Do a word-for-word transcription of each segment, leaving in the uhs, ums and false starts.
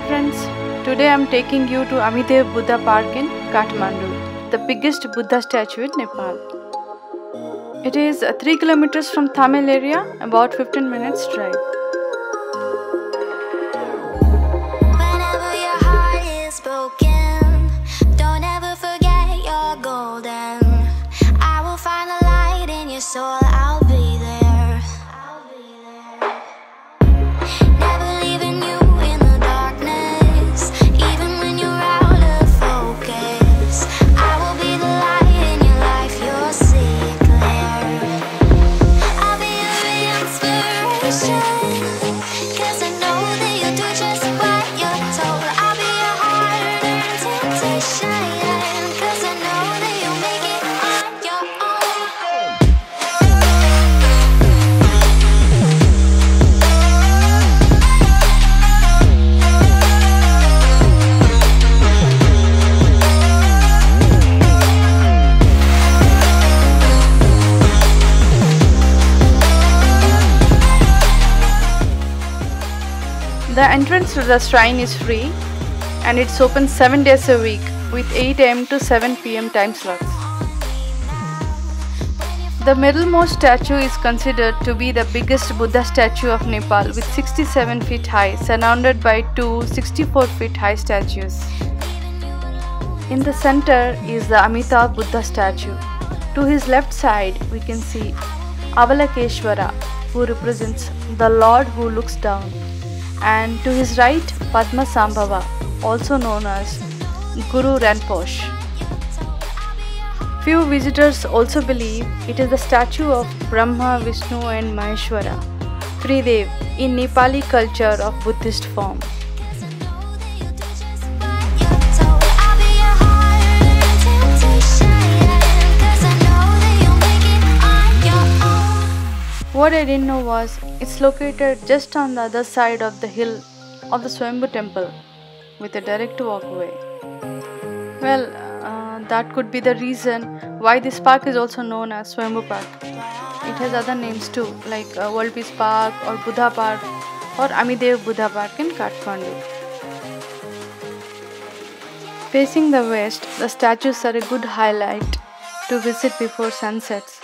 Hi friends, today I am taking you to Amideva Buddha Park in Kathmandu, the biggest Buddha statue in Nepal. It is three kilometers from Thamel area, about fifteen minutes drive. The entrance to the shrine is free and it's open seven days a week with eight A M to seven P M time slots. The middlemost statue is considered to be the biggest Buddha statue of Nepal with sixty-seven feet high, surrounded by two sixty-four feet high statues. In the center is the Amitabha Buddha statue. To his left side we can see Avalokiteshvara, who represents the Lord who looks down. And to his right, Padmasambhava, also known as Guru Rinpoche. Few visitors also believe it is the statue of Brahma, Vishnu and Maheshwara, Tridev, in Nepali culture of Buddhist form. What I didn't know was, it's located just on the other side of the hill of the Swayambhu temple with a direct walkway. Well, uh, that could be the reason why this park is also known as Swayambhu Park. It has other names too, like uh, World Peace Park or Buddha Park or Amideva Buddha Park in Kathmandu. Facing the west, the statues are a good highlight to visit before sunsets.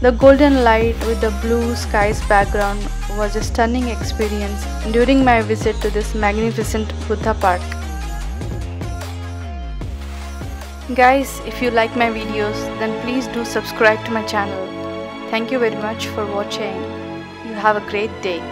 The golden light with the blue sky's background was a stunning experience during my visit to this magnificent Buddha park. Guys, if you like my videos, then please do subscribe to my channel. Thank you very much for watching. You have a great day.